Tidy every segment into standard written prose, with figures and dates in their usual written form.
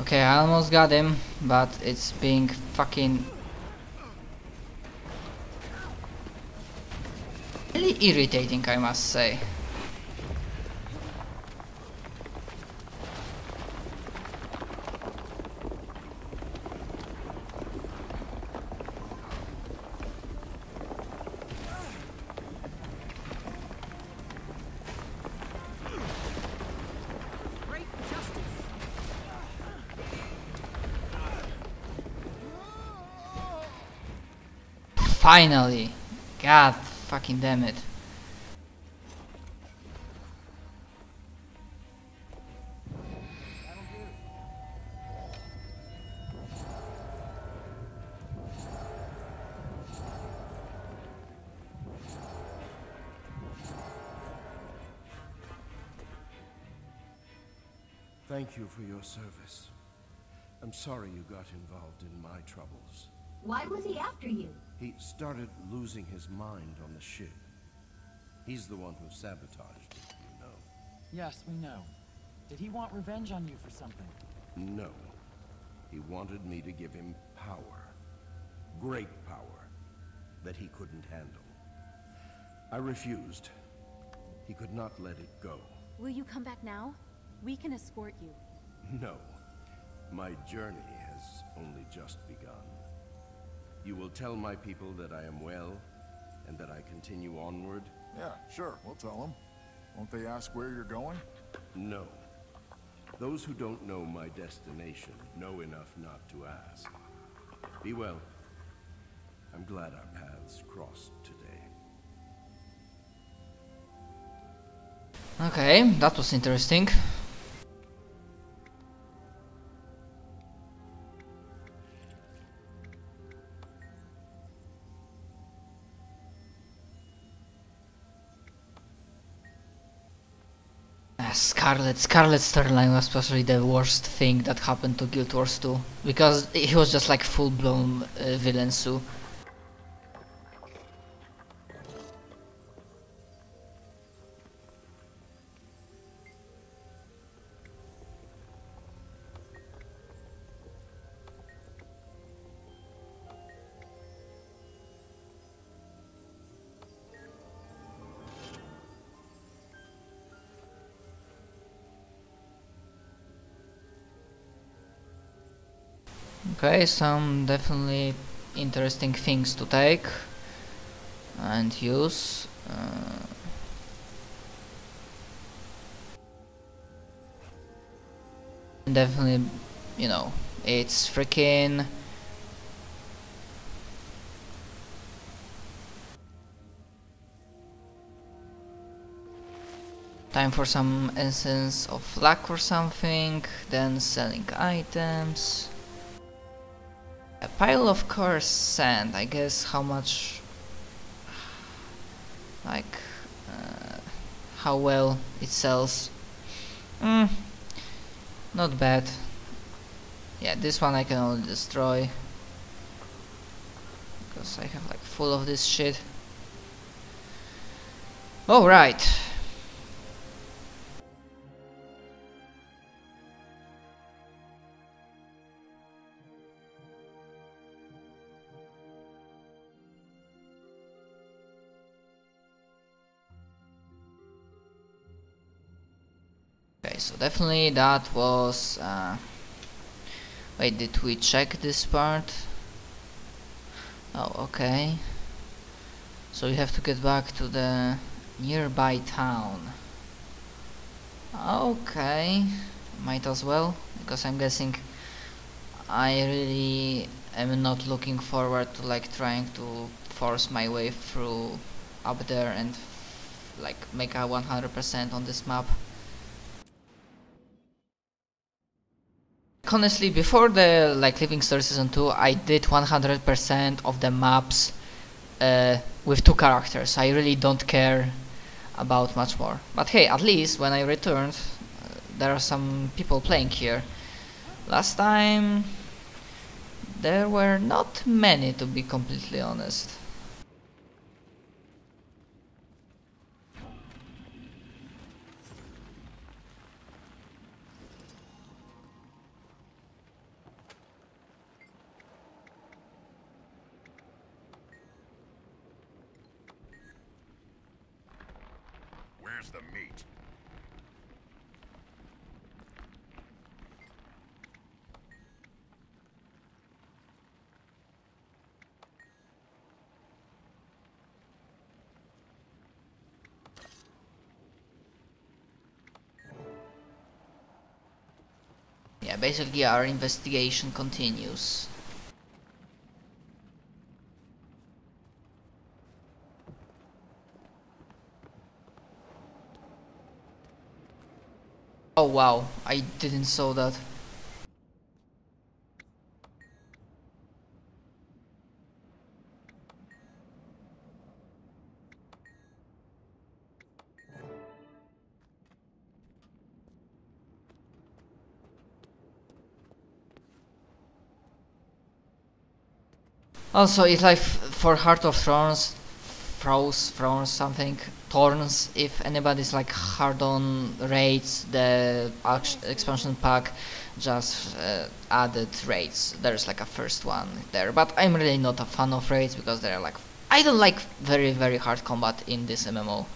Okay, I almost got him, but it's being fucking really irritating, I must say. Finally! God fucking damn it. Thank you for your service. I'm sorry you got involved in my troubles. Why was he after you? He started losing his mind on the ship. He's the one who sabotaged it, you know. Yes, we know. Did he want revenge on you for something? No. He wanted me to give him power. Great power. That he couldn't handle. I refused. He could not let it go. Will you come back now? We can escort you. No. My journey has only just begun. You will tell my people that I am well, and that I continue onward? Yeah, sure, we'll tell them. Won't they ask where you're going? No. Those who don't know my destination know enough not to ask. Be well. I'm glad our paths crossed today. Okay, that was interesting. Scarlet storyline was probably the worst thing that happened to Guild Wars 2, because he was just like full-blown villain, so... Okay, some definitely interesting things to take and use. Definitely, you know, it's freaking... time for some essence of luck or something, then selling items. A pile of coarse sand, I guess. How much, like, how well it sells. Not bad. Yeah, this one I can only destroy, because I have like full of this shit. Alright. So definitely that was... wait, did we check this part? Oh, okay. So we have to get back to the nearby town. Okay, might as well, because I'm guessing I really am not looking forward to like trying to force my way through up there and like make a 100% on this map. Honestly, before the like Living Story Season 2, I did 100% of the maps with two characters. I really don't care about much more. But hey, at least when I returned, there are some people playing here. Last time, there were not many, to be completely honest. Where's the meat? Yeah, basically our investigation continues. Oh wow, I didn't saw that. Also, it's like for Heart of Thorns, Thorns, if anybody's like hard on raids, the expansion pack just added raids. There's like a first one there, but I'm really not a fan of raids because they're like, I don't like very hard combat in this MMO.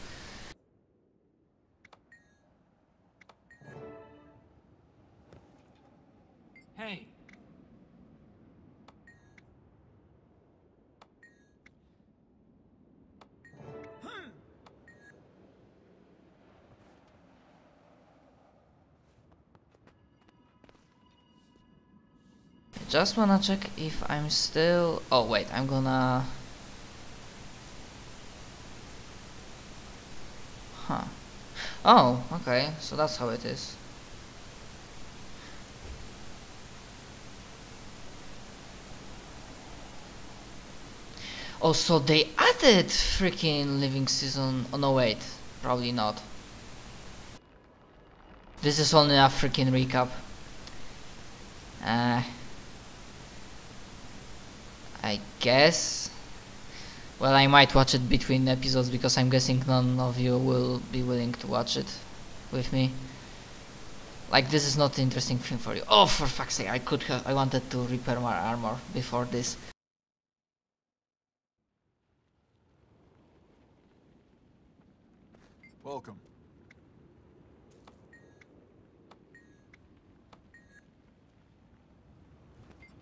Just wanna check if I'm still... Oh wait, I'm gonna... Huh. Oh, okay, so that's how it is. Oh, so they added freaking Living Season... Oh no, wait, probably not. This is only a freaking recap. I guess. Well, I might watch it between episodes because I'm guessing none of you will be willing to watch it with me. Like, this is not an interesting thing for you. Oh, for fuck's sake! I could have. I wanted to repair my armor before this. Welcome.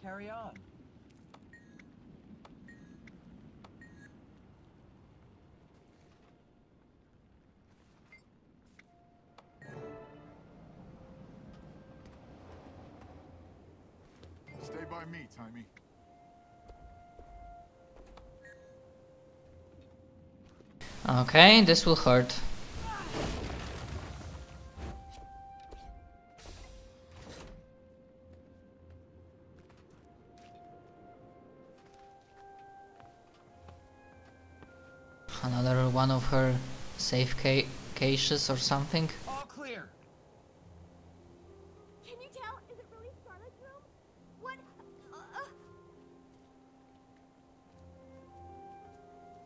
Carry on. Stay by me, Timmy. Okay, this will hurt. Another one of her safe caches or something. All clear.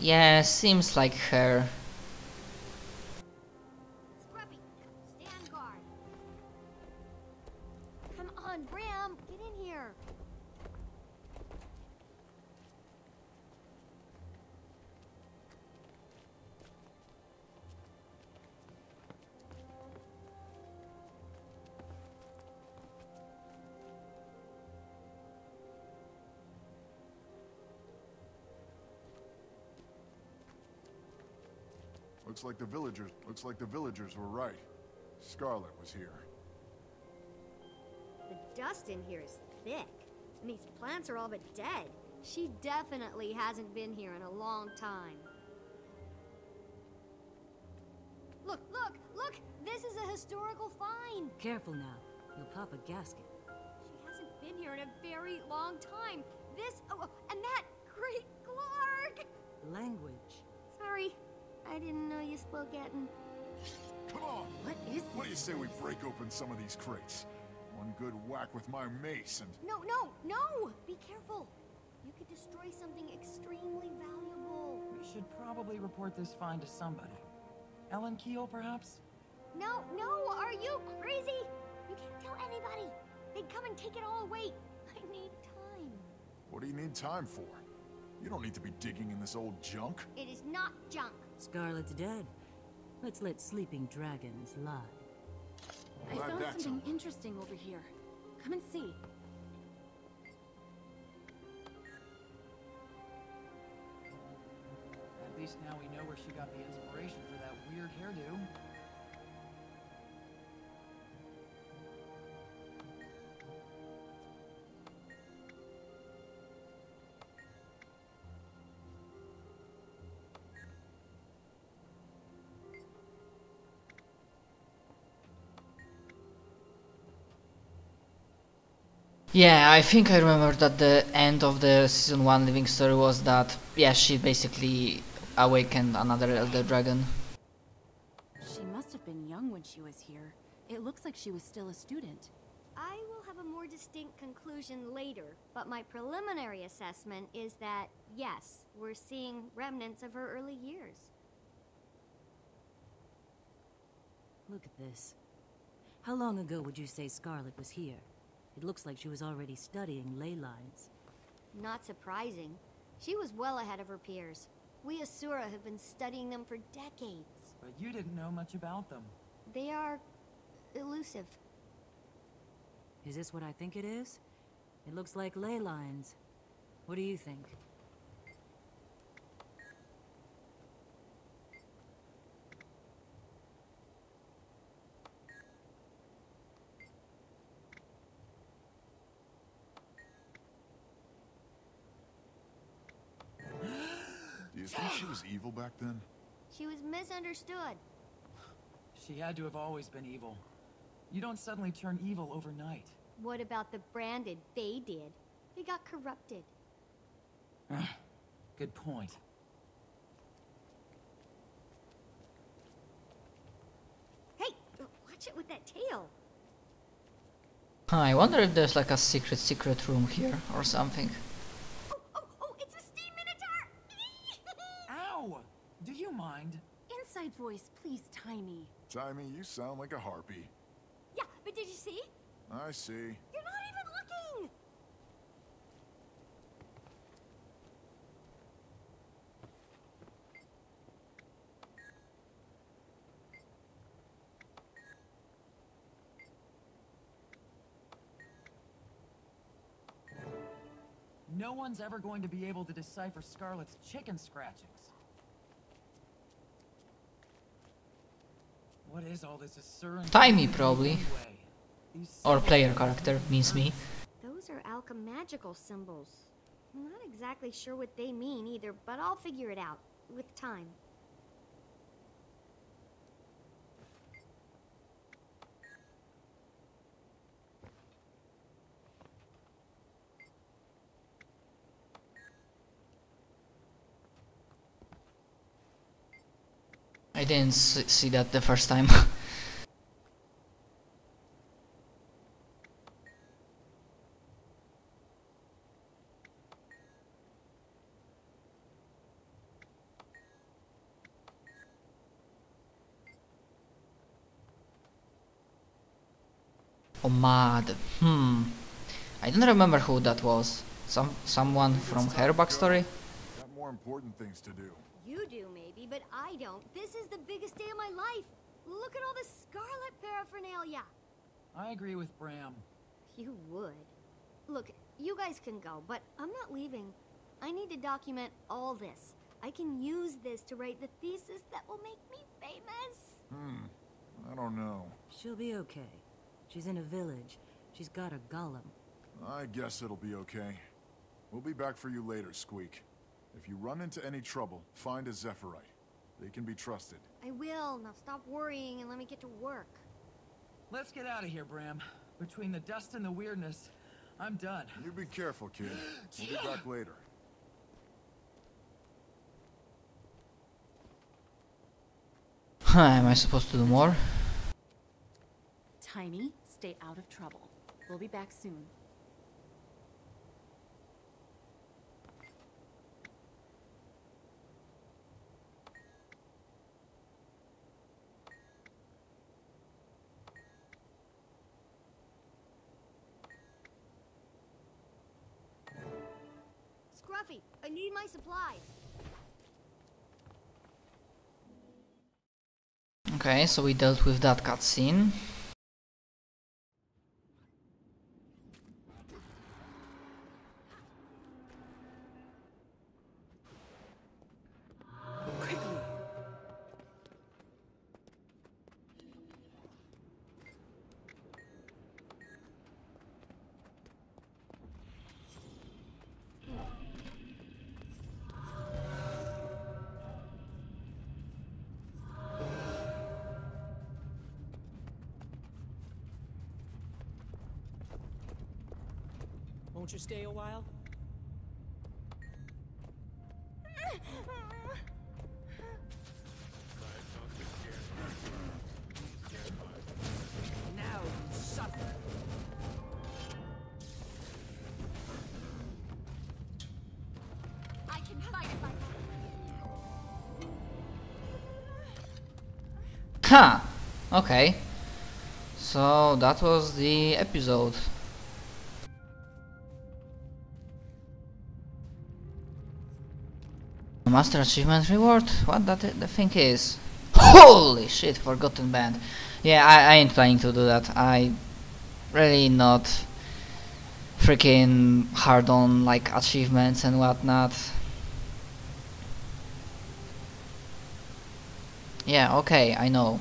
Yeah, seems like her. Scruffy, stand guard. Come on, Bram, get in here. Looks like the villagers were right. Scarlet was here. The dust in here is thick, and these plants are all but dead. She definitely hasn't been here in a long time. Look, look, look! This is a historical find! Careful now. You'll pop a gasket. She hasn't been here in a very long time. This... Oh, and that great Clark! Language. Sorry. I didn't know you spoke Aten. Come on! What is this? What do you say we break open some of these crates? One good whack with my mace and... No, no, no! Be careful! You could destroy something extremely valuable. We should probably report this find to somebody. Ellen Keel, perhaps? No, no! Are you crazy? You can't tell anybody! They'd come and take it all away! I need time. What do you need time for? You don't need to be digging in this old junk. It is not junk. Scarlet's dead. Let's let sleeping dragons lie. I found something interesting over here. Come and see. At least now we know where she got the inspiration for that weird hairdo. Yeah, I think I remember that the end of the season 1 Living Story was that, yeah, she basically awakened another elder dragon. She must have been young when she was here. It looks like she was still a student. I will have a more distinct conclusion later, but my preliminary assessment is that, yes, we're seeing remnants of her early years. Look at this. How long ago would you say Scarlet was here? It looks like she was already studying ley lines. Not surprising. She was well ahead of her peers. We Asura have been studying them for decades. But you didn't know much about them. They are elusive. Is this what I think it is? It looks like ley lines. What do you think? Do you think she was evil back then? She was misunderstood. She had to have always been evil. You don't suddenly turn evil overnight. What about the branded? They did. They got corrupted. Good point. Hey, watch it with that tail. I wonder if there's like a secret room here or something. Do you mind? Inside voice, please, Tiny. Tiny, you sound like a harpy. Yeah, but did you see? I see. You're not even looking! No one's ever going to be able to decipher Scarlet's chicken scratchings. What is all this Asura? Timey, probably. Or player character, means me. Those are alchemagical symbols. I'm not exactly sure what they mean either, but I'll figure it out with time. I didn't see that the first time. Omad. I don't remember who that was. Someone from her backstory? Got more important things to do. You do, maybe, but I don't. This is the biggest day of my life. Look at all this Scarlet paraphernalia. I agree with Bram. You would. Look, you guys can go, but I'm not leaving. I need to document all this. I can use this to write the thesis that will make me famous. I don't know. She'll be okay. She's in a village. She's got a golem. I guess it'll be okay. We'll be back for you later, Squeak. If you run into any trouble, find a Zephyrite. They can be trusted. I will. Now stop worrying and let me get to work. Let's get out of here, Bram. Between the dust and the weirdness, I'm done. You be careful, kid. We'll be back later. Am I supposed to do more? Tiny, stay out of trouble. We'll be back soon. I need my supplies. Okay, so we dealt with that cutscene. Won't you stay a while? Now suffer. I can fight if I can. Ha! Okay. So that was the episode. Master achievement reward? What that the thing is? Holy shit, Forgotten Band. Yeah, I ain't planning to do that. I really not freaking hard on like achievements and whatnot. Yeah, okay, I know.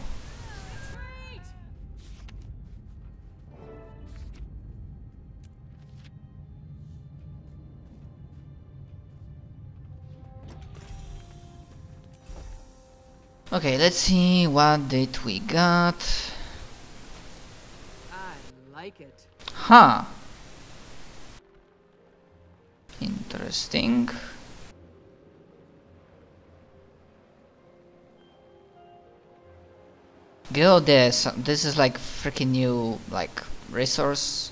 Okay, let's see what did we got. I like it. Huh. Interesting. Guild, this is like freaking new like resource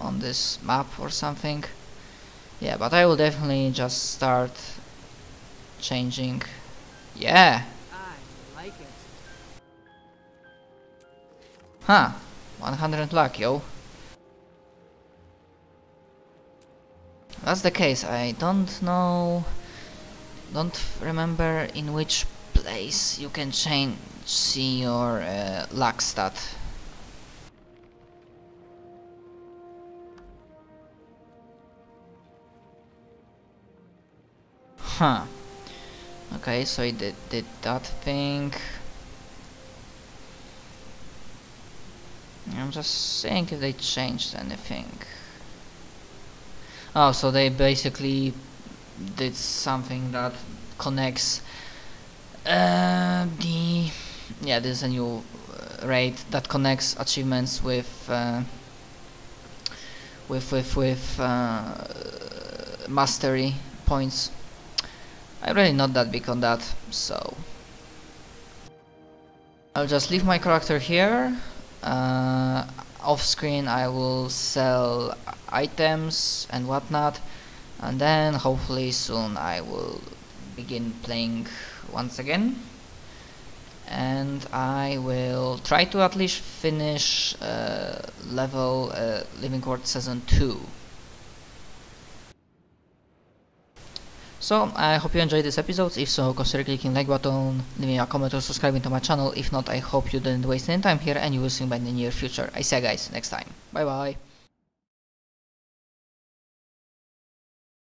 on this map or something. Yeah, but I will definitely just start changing. Yeah. Huh, 100 luck, yo. That's the case, I don't know... Don't remember in which place you can change... see your luck stat. Huh. Okay, so I did that thing. I'm just seeing if they changed anything. Oh, so they basically did something that connects yeah, there's a new raid that connects achievements with mastery points. I'm really not that big on that, so I'll just leave my character here. Off screen I will sell items and whatnot, and then hopefully soon I will begin playing once again, and I will try to at least finish Living Story Season 2. So, I hope you enjoyed this episode. If so, consider clicking like button, leaving a comment or subscribing to my channel. If not, I hope you didn't waste any time here and you will see me in the near future. I see you guys next time. Bye bye.